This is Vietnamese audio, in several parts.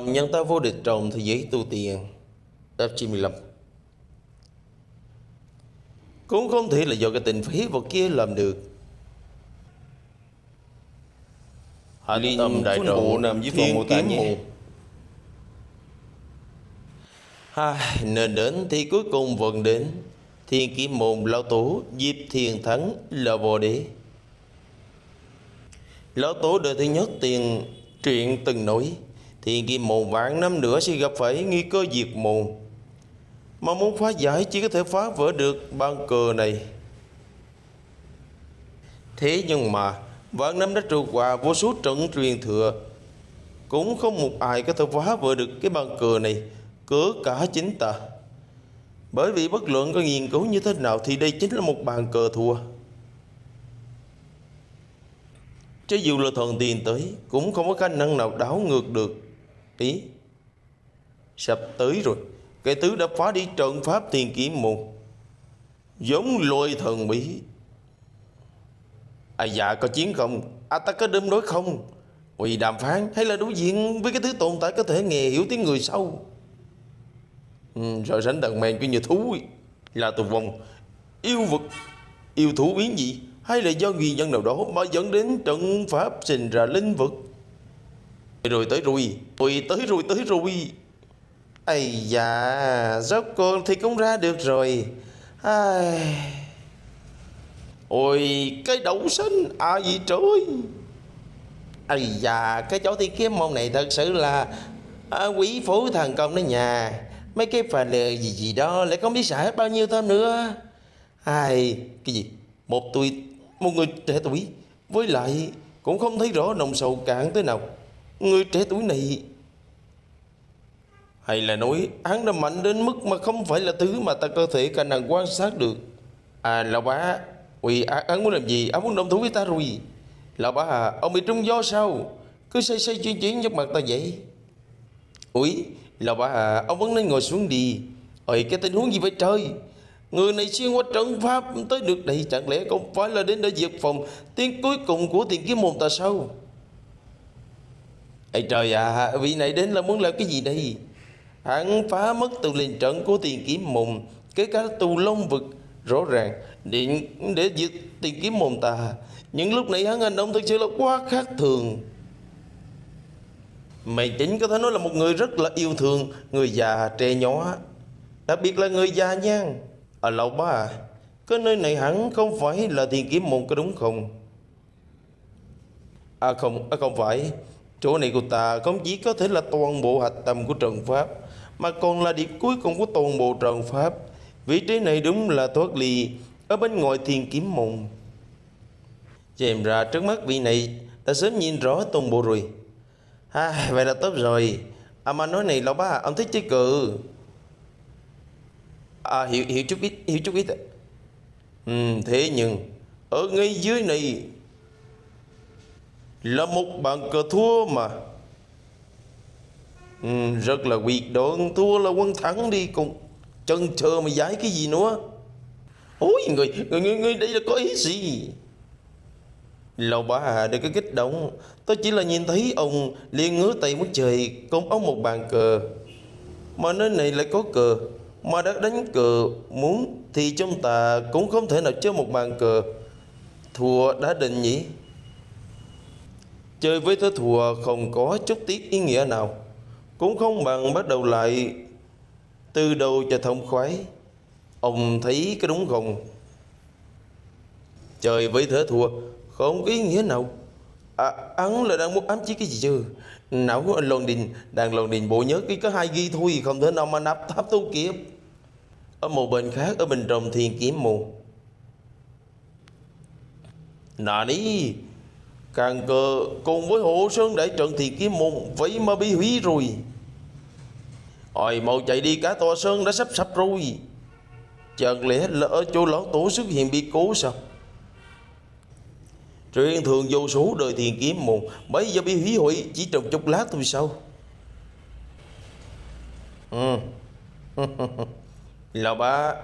Phàm Nhân Ta Vô Địch Trong Thế Giới Tu Tiên tập 95. Cũng không thể là do cái tình phí vào kia làm được. Hạnh tâm đại độ nằm dưới phòng mô tả nhé. Nên đến thì cuối cùng vẫn đến. Thiên Kiếm Môn lão tổ Diệp Thiền Thắng là vô đế. Lão tổ đời thứ nhất tiền truyện từng nói Thiên Kiếm Môn vạn năm nữa sẽ gặp phải nguy cơ diệt môn, mà muốn phá giải chỉ có thể phá vỡ được bàn cờ này. Thế nhưng mà vạn năm đã trôi qua, vô số trận truyền thừa cũng không một ai có thể phá vỡ được cái bàn cờ này, cỡ cả chính ta. Bởi vì bất luận có nghiên cứu như thế nào thì đây chính là một bàn cờ thua. Chứ dù là thần tiên tới cũng không có khả năng nào đảo ngược được. Ý sắp tới rồi, cái tứ đã phá đi trận pháp Thiên Kiếm Môn, giống lôi thần bí. À dạ, có chiến không? À ta có đâm đối không? Vì đàm phán hay là đối diện với cái thứ tồn tại có thể nghe hiểu tiếng người sâu. Rồi sánh đằng mèn cứ như thú ấy. Là tù vong, yêu vực, yêu thú biến gì, hay là do nguyên nhân nào đó mà dẫn đến trận pháp sinh ra lĩnh vực. Rồi tới rồi, tới rồi. Ây da, rốt cuộc thì cũng ra được rồi. Ai... Ôi, cái đậu sinh, à gì trời. Ây da, cái chỗ Thiên Kiếm Môn này thật sự là quỷ phú thần công đó nhà. Mấy cái phần gì đó lại không biết xả hết bao nhiêu thêm nữa. Ai, cái gì? Một người trẻ tuổi, với lại cũng không thấy rõ nồng sầu cạn tới nào. Người trẻ tuổi này, hay là nói hắn đã mạnh đến mức mà không phải là thứ mà ta có thể khả năng quan sát được. À lão bá, ui, hắn muốn làm gì? Hắn muốn đồng thủ với ta rồi. Lão bá à, ông bị trung gió sao? Cứ xoay chuyển trước mặt ta vậy. Ui, lão bá à, ông vẫn nên ngồi xuống đi. Ôi, cái tình huống gì vậy trời? Người này xuyên qua trận pháp tới được đây, chẳng lẽ không phải là đến để diệt phòng tiếng cuối cùng của Thiên Kiếm Môn ta sao? Ê trời à, vị này đến là muốn làm cái gì đây? Hắn phá mất tù linh trận của Thiên Kiếm Môn, kể cả tù long vực, rõ ràng điện để diệt Thiên Kiếm Môn ta. Những lúc này hắn hành động thực sự là quá khác thường. Mày chính có thể nói là một người rất là yêu thương người già trẻ nhỏ, đặc biệt là người già nha. À lão bá à, cái nơi này hẳn không phải là Thiên Kiếm Môn có đúng không? À không phải. Chỗ này của ta không chỉ có thể là toàn bộ hạch tâm của trận pháp, mà còn là điểm cuối cùng của toàn bộ trận pháp. Vị trí này đúng là thoát ly ở bên ngoài Thiên Kiếm Môn. Xem ra trước mắt vị này ta sớm nhìn rõ toàn bộ rồi. À, vậy là tốt rồi. À mà nói này lão bá, ông thích chơi cờ? À hiểu chút ít. Thế nhưng ở ngay dưới này là một bàn cờ thua mà. Rất là quyết đoán, thua là quân thắng đi, còn chần chờ mà giải cái gì nữa. Ôi người đây là có ý gì? Lão bá à, đừng có kích động. Tôi chỉ là nhìn thấy ông liền ngứa tay muốn chơi cùng ông một bàn cờ, mà nơi này lại có cờ. Mà đã đánh cờ muốn thì chúng ta cũng không thể nào chơi một bàn cờ thua đã định nhỉ. Chơi với thế thua không có chút tiếc ý nghĩa nào, cũng không bằng bắt đầu lại từ đầu cho thông khoái. Ông thấy cái đúng không? Chơi với thế thua không có ý nghĩa nào. À, hắn là đang muốn ám chỉ cái gì chứ? Não của anh London bộ nhớ cái có hai ghi thôi, không thể nào mà nắp tháp tu kiếp. Ở một bên khác, ở bên trong Thiên Kiếm Môn, nà đi càng cờ cùng với hộ sơn đại trận Thiên Kiếm Môn vậy mà bị hủy rồi. Ôi mau chạy đi, cả tòa sơn đã sắp sập rồi. Chẳng lẽ là ở chỗ lão tổ xuất hiện bị cố sao? Truyền thường vô số đời Thiên Kiếm Môn bây giờ bị hủy hoại chỉ trong chốc lát thôi sao? Lão bá,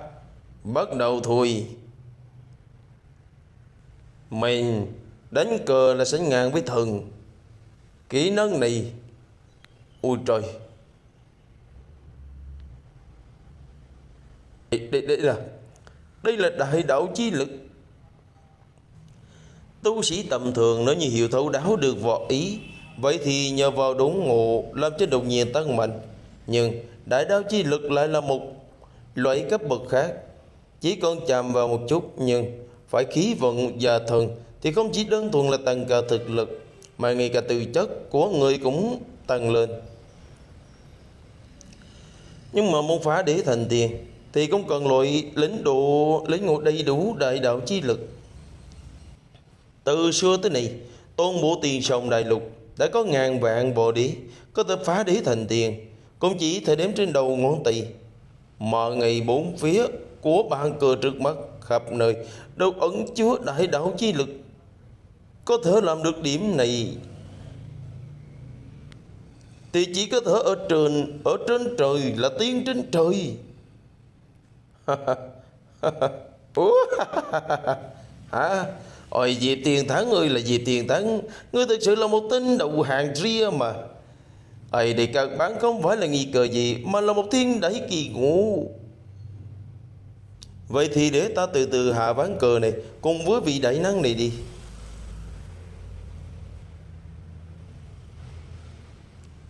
bắt đầu thôi. Mình đánh cờ là sánh ngang với thần. Kỹ năng này Ôi trời, đây là đại đạo chi lực. Tu sĩ tầm thường nếu như hiểu thấu đáo được võ ý, vậy thì nhờ vào đốn ngộ làm cho đột nhiên tăng mạnh. Nhưng đại đạo chi lực lại là một loại cấp bậc khác, chỉ còn chạm vào một chút, nhưng phải khí vận và thần thì không chỉ đơn thuần là tăng cả thực lực, mà ngay cả tư chất của người cũng tăng lên. Nhưng mà muốn phá để thành tiền thì cũng cần loại lĩnh ngộ đầy đủ đại đạo chi lực. Từ xưa tới nay, toàn bộ tiền sông đại lục đã có ngàn vạn bồ đế có thể phá đế thành tiền, cũng chỉ thể đếm trên đầu ngón tay. Mọi ngày bốn phía của bàn cờ trước mắt khắp nơi đều ẩn chứa đại đạo chi lực. Có thể làm được điểm này thì chỉ có thể ở trên trời là tiên trên trời. Ôi Diệp Thiền Thắng ơi là Diệp Thiền Thắng, ngươi thực sự là một tên đầu hàng ria mà. Ây, để các bạn không phải là nghi cờ gì, mà là một thiên đẩy kỳ ngũ. Vậy thì để ta từ từ hạ ván cờ này cùng với vị đại năng này đi.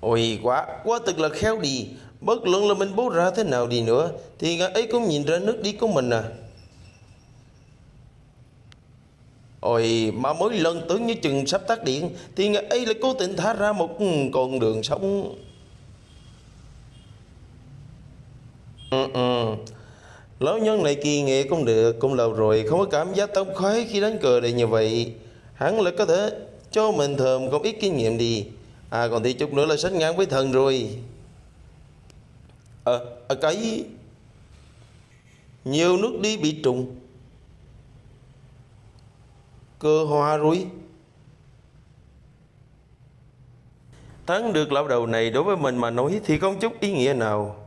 Ôi quá thực là khéo đi. Bất luận là mình bố ra thế nào đi nữa thì ngài ấy cũng nhìn ra nước đi của mình à. Ôi, mà mỗi lần tưởng như chừng sắp tắt điện thì ngài ấy lại cố tình thả ra một con đường sống. Lão nhân này kỳ nghệ cũng được, cũng lâu rồi không có cảm giác tông khoái khi đánh cờ này như vậy. Hắn lại có thể cho mình thơm không ít kinh nghiệm đi. À, còn tí chút nữa là sánh ngang với thần rồi. Cái nhiều nước đi bị trùng cơ hoa rồi. Thắng được lão đầu này đối với mình mà nói thì không chút ý nghĩa nào.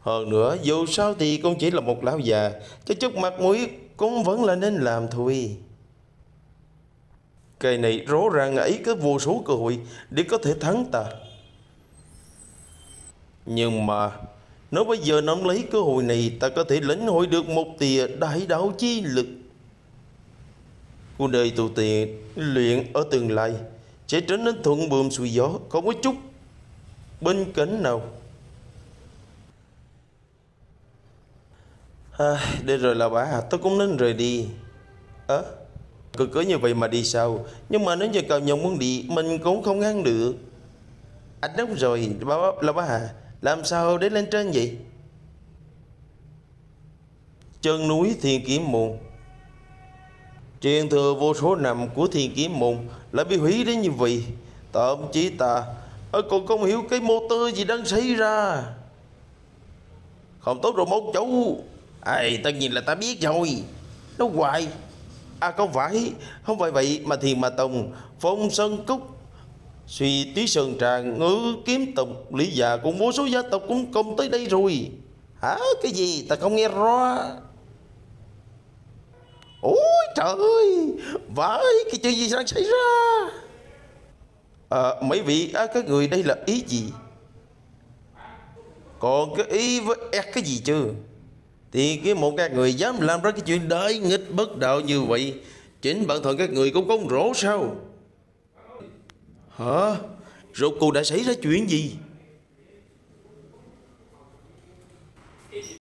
Hơn nữa dù sao thì cũng chỉ là một lão già, cho chút mặt mũi cũng vẫn là nên làm thôi. Cây này rõ ràng ấy có vô số cơ hội để có thể thắng ta. Nhưng mà nếu bây giờ nắm lấy cơ hội này, ta có thể lĩnh hội được một tia đại đạo chi lực. Cuộc đời tu tiên luyện ở tương lai sẽ trở nên thuận buồm xuôi gió, không có chút bên cánh nào. Để rồi là bà, tôi cũng nên rời đi. Cứ cứ như vậy mà đi sao? Nhưng mà nếu như cậu nhồng muốn đi, mình cũng không ngăn được. Anh đúng rồi, là bà Hà. Làm sao để lên trên vậy? Chân núi Thiên Kiếm Môn, truyền thừa vô số năm của Thiên Kiếm Môn lại bị hủy đến như vậy. Thậm chí ta còn không hiểu cái motor gì đang xảy ra. Không tốt rồi một chú. Tất nhiên là ta biết rồi. Nó hoài. Không phải vậy mà Thiền Ma Tông, Phong Sơn Cúc, Suy Tí Sơn Tràng, Ngữ Kiếm Tộc, Lý Già cùng vô số gia tộc cũng công tới đây rồi. Hả? Cái gì? Ta không nghe rõ. Ôi trời ơi! Vãi! Cái chuyện gì đang xảy ra? Mấy vị, các người đây là ý gì? Còn cái ý với cái gì chứ? Thì cái một các người dám làm ra cái chuyện đái nghịch bất đạo như vậy, chính bản thân các người cũng không rõ sao? Hả? Rốt cuộc đã xảy ra chuyện gì?